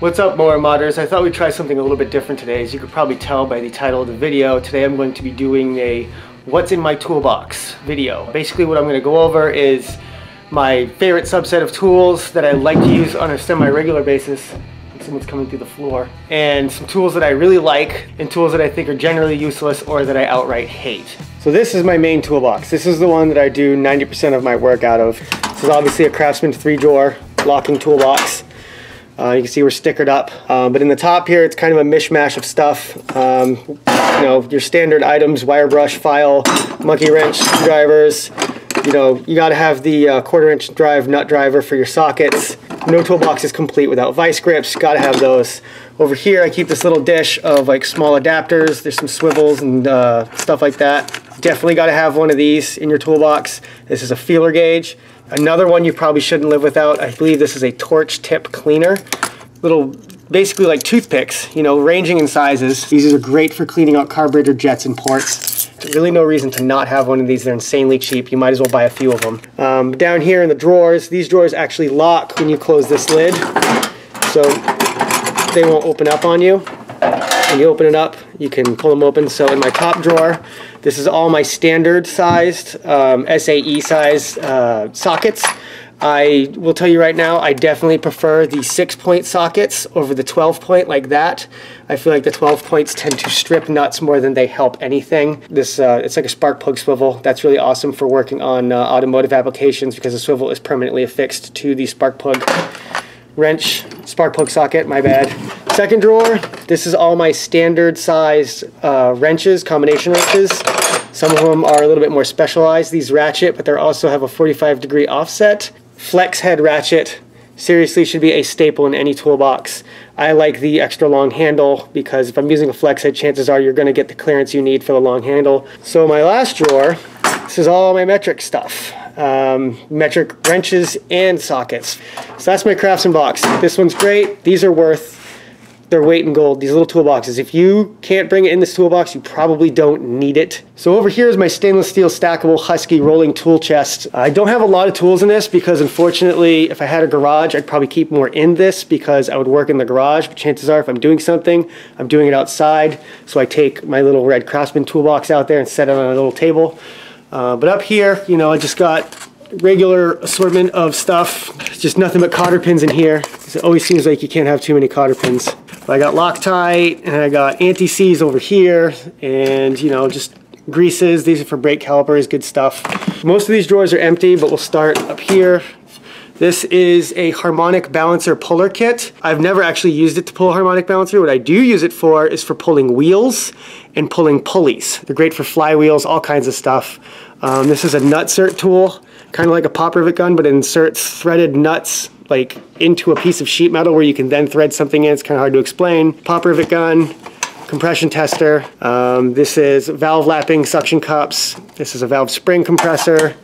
What's up, mower modders? I thought we'd try something a little bit different today. As you could probably tell by the title of the video, today I'm going to be doing a what's in my toolbox video. Basically what I'm going to go over is my favorite subset of tools that I like to use on a semi-regular basis. Someone's coming through the floor. And some tools that I really like and tools that I think are generally useless or that I outright hate. So this is my main toolbox. This is the one that I do 90% of my work out of. This is obviously a Craftsman 3-drawer locking toolbox. You can see we're stickered up, but in the top here it's kind of a mishmash of stuff. You know, your standard items: wire brush, file, monkey wrench, screwdrivers. You know, you got to have the 1/4-inch drive nut driver for your sockets. No toolbox is complete without vice grips. Got to have those. Over here I keep this little dish of like small adapters. There's some swivels and stuff like that. Definitely got to have one of these in your toolbox. This is a feeler gauge. Another one you probably shouldn't live without, I believe this is a torch tip cleaner. Little, basically like toothpicks, you know, ranging in sizes. These are great for cleaning out carburetor jets and ports. There's really no reason to not have one of these. They're insanely cheap. You might as well buy a few of them. Down here in the drawers, these drawers actually lock when you close this lid. So they won't open up on you. When you open it up, you can pull them open. So in my top drawer, this is all my standard sized, SAE size sockets. I will tell you right now, I definitely prefer the 6-point sockets over the 12-point like that. I feel like the 12 points tend to strip nuts more than they help anything. This, it's like a spark plug swivel. That's really awesome for working on automotive applications because the swivel is permanently affixed to the spark plug wrench, spark plug socket, my bad. Second drawer, this is all my standard sized wrenches, combination wrenches. Some of them are a little bit more specialized. These ratchet, but they also have a 45-degree offset. Flex head ratchet, seriously should be a staple in any toolbox. I like the extra long handle because if I'm using a flex head, chances are you're gonna get the clearance you need for the long handle. So my last drawer, this is all my metric stuff. Metric wrenches and sockets. So that's my Craftsman box. This one's great. These are worth their weight in gold, these little toolboxes. If you can't bring it in this toolbox, you probably don't need it. So over here is my stainless steel stackable Husky rolling tool chest. I don't have a lot of tools in this because unfortunately, if I had a garage, I'd probably keep more in this because I would work in the garage, but chances are if I'm doing something, I'm doing it outside. So I take my little red Craftsman toolbox out there and set it on a little table. But up here, you know, I just got regular assortment of stuff. It's just nothing but cotter pins in here. It always seems like you can't have too many cotter pins. But I got Loctite and I got anti-seize over here and, you know, just greases. These are for brake calipers, good stuff. Most of these drawers are empty, but we'll start up here. This is a harmonic balancer puller kit. I've never actually used it to pull a harmonic balancer. What I do use it for is for pulling wheels and pulling pulleys. They're great for flywheels, all kinds of stuff. This is a nutsert tool, kind of like a pop rivet gun, but it inserts threaded nuts like into a piece of sheet metal where you can then thread something in. It's kind of hard to explain. Pop rivet gun, compression tester. This is valve lapping suction cups. This is a valve spring compressor.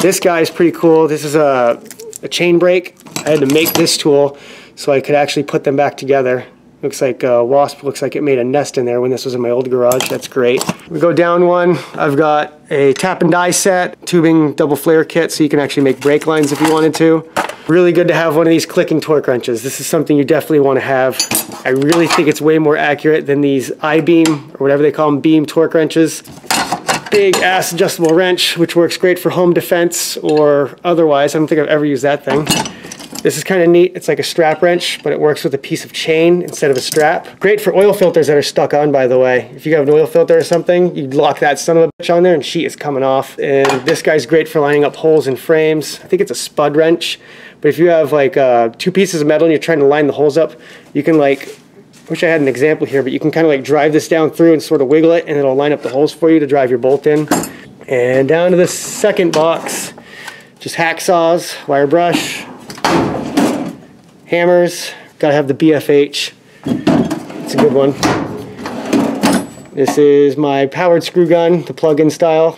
This guy is pretty cool. This is a chain brake. I had to make this tool so I could actually put them back together. Looks like a wasp, looks like it made a nest in there when this was in my old garage. That's great. We go down one. I've got a tap and die set, tubing double flare kit, so you can actually make brake lines if you wanted to. Really good to have one of these clicking torque wrenches. This is something you definitely want to have. I really think it's way more accurate than these I-beam, or whatever they call them, beam torque wrenches. Big ass adjustable wrench, which works great for home defense or otherwise. I don't think I've ever used that thing. This is kind of neat. It's like a strap wrench, but it works with a piece of chain instead of a strap. Great for oil filters that are stuck on, by the way. If you have an oil filter or something, you lock that son of a bitch on there and sheet is coming off. And this guy's great for lining up holes in frames. I think it's a spud wrench, but if you have like 2 pieces of metal and you're trying to line the holes up, you can like, wish I had an example here, but you can kind of like drive this down through and sort of wiggle it and it'll line up the holes for you to drive your bolt in. And down to the second box, just hacksaws, wire brush, hammers, gotta have the BFH, it's a good one. This is my powered screw gun, the plug-in style.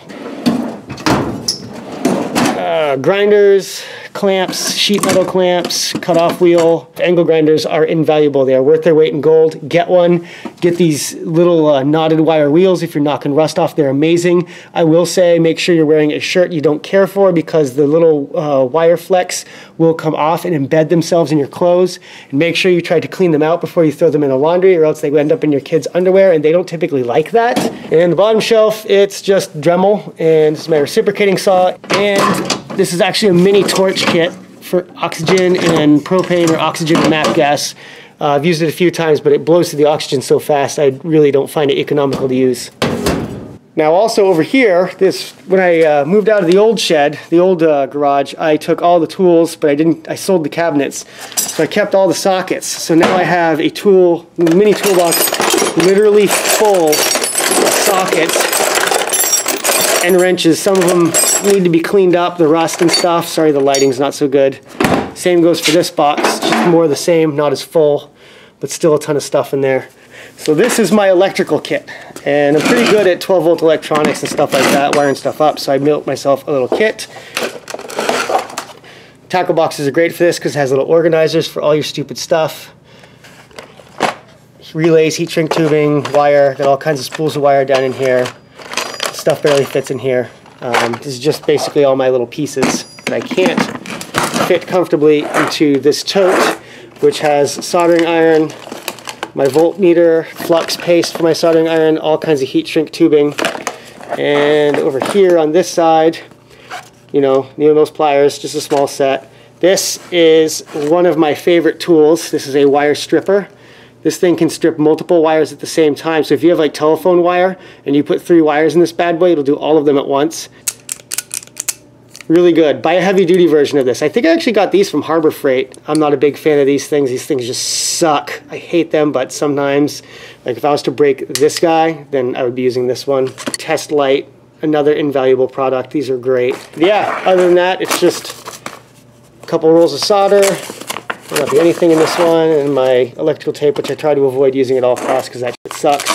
Grinders, clamps, sheet metal clamps, cutoff wheel, angle grinders are invaluable. They are worth their weight in gold. Get one. Get these little knotted wire wheels if you're knocking rust off. They're amazing. I will say make sure you're wearing a shirt you don't care for, because the little wire flecks will come off and embed themselves in your clothes. And make sure you try to clean them out before you throw them in the laundry, or else they end up in your kids' underwear, and they don't typically like that. And the bottom shelf, it's just Dremel, and this is my reciprocating saw, and this is actually a mini torch kit for oxygen and propane, or oxygen and map gas. I've used it a few times, but it blows through the oxygen so fast I really don't find it economical to use. Now also over here, when I moved out of the old shed, the old garage, I took all the tools, but I sold the cabinets. So I kept all the sockets. So now I have a mini toolbox literally full of sockets and wrenches. Some of them need to be cleaned up, the rust and stuff. Sorry, the lighting's not so good. Same goes for this box, just more of the same, not as full, but still a ton of stuff in there. So this is my electrical kit, and I'm pretty good at 12 volt electronics and stuff like that, wiring stuff up, so I built myself a little kit. Tackle boxes are great for this because it has little organizers for all your stupid stuff. Relays, heat shrink tubing, wire, got all kinds of spools of wire down in here. Stuff barely fits in here. This is just basically all my little pieces that I can't fit comfortably into this tote, which has soldering iron, my voltmeter, flux paste for my soldering iron, all kinds of heat shrink tubing. And over here on this side, you know, needle nose pliers, just a small set. This is one of my favorite tools. This is a wire stripper. This thing can strip multiple wires at the same time. So if you have like telephone wire and you put 3 wires in this bad boy, it'll do all of them at once. Really good. Buy a heavy duty version of this. I think I actually got these from Harbor Freight. I'm not a big fan of these things. These things just suck. I hate them, but sometimes, like if I was to break this guy, then I would be using this one. Test Light, another invaluable product. These are great. But yeah, other than that, it's just a couple rolls of solder. There'll not be anything in this one, and my electrical tape, which I try to avoid using at all costs because that shit sucks.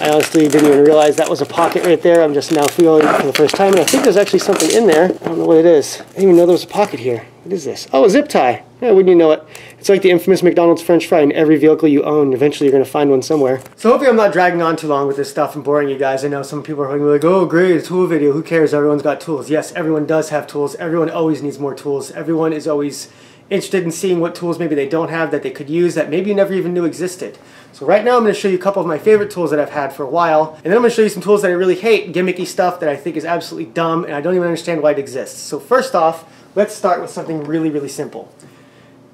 I honestly didn't even realize that was a pocket right there. I'm just now feeling it for the first time, and I think there's actually something in there. I don't know what it is. I didn't even know there was a pocket here. What is this? Oh, a zip tie. Yeah, wouldn't you know it? It's like the infamous McDonald's french fry in every vehicle you own. Eventually you're going to find one somewhere. So hopefully I'm not dragging on too long with this stuff and boring you guys. I know some people are going to be like, oh great, a tool video. Who cares? Everyone's got tools. Yes, everyone does have tools. Everyone always needs more tools. Everyone is always interested in seeing what tools maybe they don't have that they could use that maybe you never even knew existed. So right now I'm going to show you a couple of my favorite tools that I've had for a while, and then I'm going to show you some tools that I really hate, gimmicky stuff that I think is absolutely dumb and I don't even understand why it exists. So first off, let's start with something really, really simple.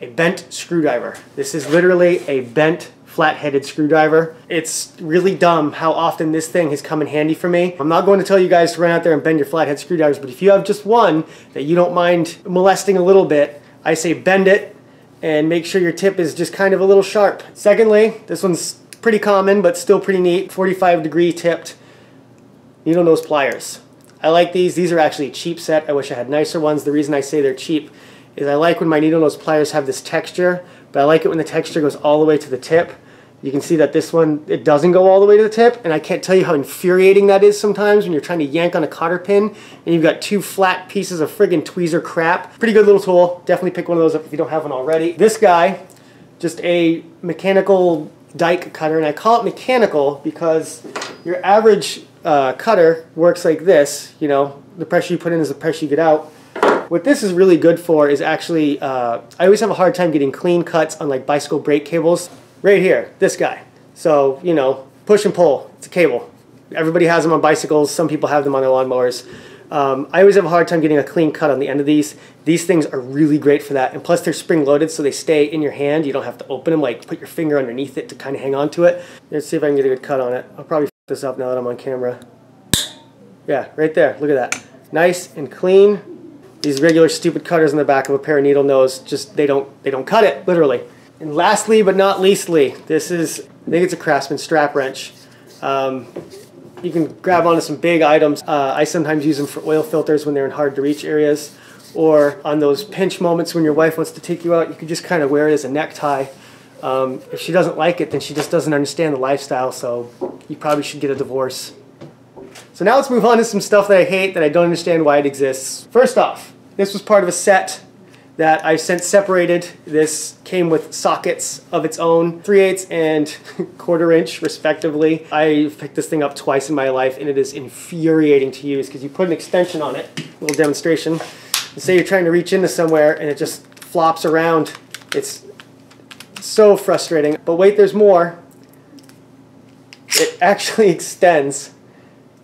A bent screwdriver. This is literally a bent flat-headed screwdriver. It's really dumb how often this thing has come in handy for me. I'm not going to tell you guys to run out there and bend your flathead screwdrivers, but if you have just one that you don't mind molesting a little bit, I say bend it and make sure your tip is just kind of a little sharp. Secondly, this one's pretty common but still pretty neat, 45-degree tipped needle nose pliers. I like these. These are actually a cheap set. I wish I had nicer ones. The reason I say they're cheap is I like when my needle nose pliers have this texture, but I like it when the texture goes all the way to the tip. You can see that this one, it doesn't go all the way to the tip, and I can't tell you how infuriating that is sometimes when you're trying to yank on a cotter pin and you've got 2 flat pieces of friggin' tweezer crap. Pretty good little tool. Definitely pick one of those up if you don't have one already. This guy, just a mechanical dike cutter, and I call it mechanical because your average cutter works like this, you know, the pressure you put in is the pressure you get out. What this is really good for is actually, I always have a hard time getting clean cuts on like bicycle brake cables. Right here, this guy. So, you know, push and pull, it's a cable. Everybody has them on bicycles, some people have them on their lawnmowers. I always have a hard time getting a clean cut on the end of these. These things are really great for that, and plus they're spring-loaded so they stay in your hand. You don't have to open them, like put your finger underneath it to kind of hang on to it. Let's see if I can get a good cut on it. I'll probably f this up now that I'm on camera. Yeah, right there, look at that. Nice and clean. These regular stupid cutters on the back of a pair of needle nose, just they don't cut it, literally. And lastly, but not leastly, this is, I think it's a Craftsman strap wrench. You can grab onto some big items. I sometimes use them for oil filters when they're in hard to reach areas, or on those pinch moments when your wife wants to take you out, you can just kind of wear it as a necktie. If she doesn't like it, then she just doesn't understand the lifestyle, so you probably should get a divorce. So now let's move on to some stuff that I hate that I don't understand why it exists. First off, This was part of a set that I since separated. This came with sockets of its own, 3/8 and 1/4 inch respectively. I've picked this thing up twice in my life and it is infuriating to use because you put an extension on it, a little demonstration. Say you're trying to reach into somewhere and it just flops around. It's so frustrating. But wait, there's more. It actually extends,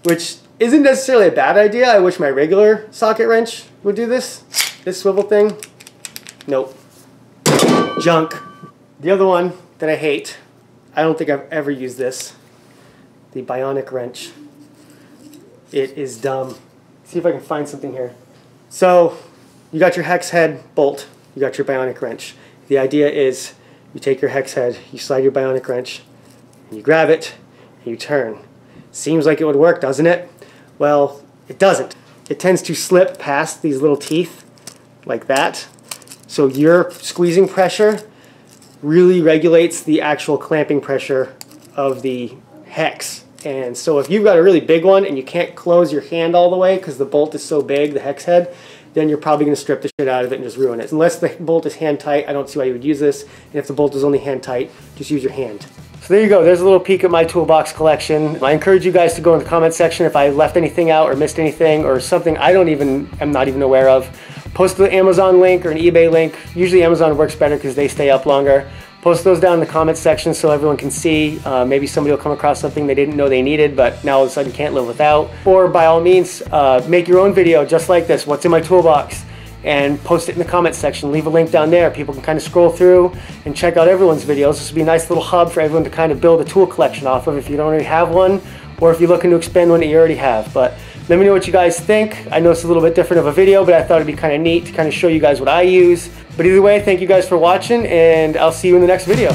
which isn't necessarily a bad idea. I wish my regular socket wrench would do this. This swivel thing. Nope. Junk. The other one that I hate, I don't think I've ever used this, the bionic wrench. It is dumb. Let's see if I can find something here. So you got your hex head bolt, you got your bionic wrench. The idea is you take your hex head, you slide your bionic wrench, and you grab it, and you turn. Seems like it would work, doesn't it? Well, it doesn't. It tends to slip past these little teeth like that. So your squeezing pressure really regulates the actual clamping pressure of the hex. And so if you've got a really big one and you can't close your hand all the way because the bolt is so big, the hex head, then you're probably going to strip the shit out of it and just ruin it. Unless the bolt is hand tight, I don't see why you would use this. And if the bolt is only hand tight, just use your hand. So there you go. There's a little peek at my toolbox collection. I encourage you guys to go in the comment section if I left anything out or missed anything or something I'm not even aware of. Post the Amazon link or an eBay link. Usually Amazon works better because they stay up longer. Post those down in the comments section so everyone can see. Maybe somebody will come across something they didn't know they needed, but now all of a sudden can't live without. Or by all means, make your own video just like this, what's in my toolbox, and post it in the comments section. Leave a link down there. People can kind of scroll through and check out everyone's videos. This would be a nice little hub for everyone to kind of build a tool collection off of if you don't already have one, or if you're looking to expand one that you already have. But let me know what you guys think. I know it's a little bit different of a video, but I thought it'd be kind of neat to kind of show you guys what I use. But either way, thank you guys for watching, and I'll see you in the next video.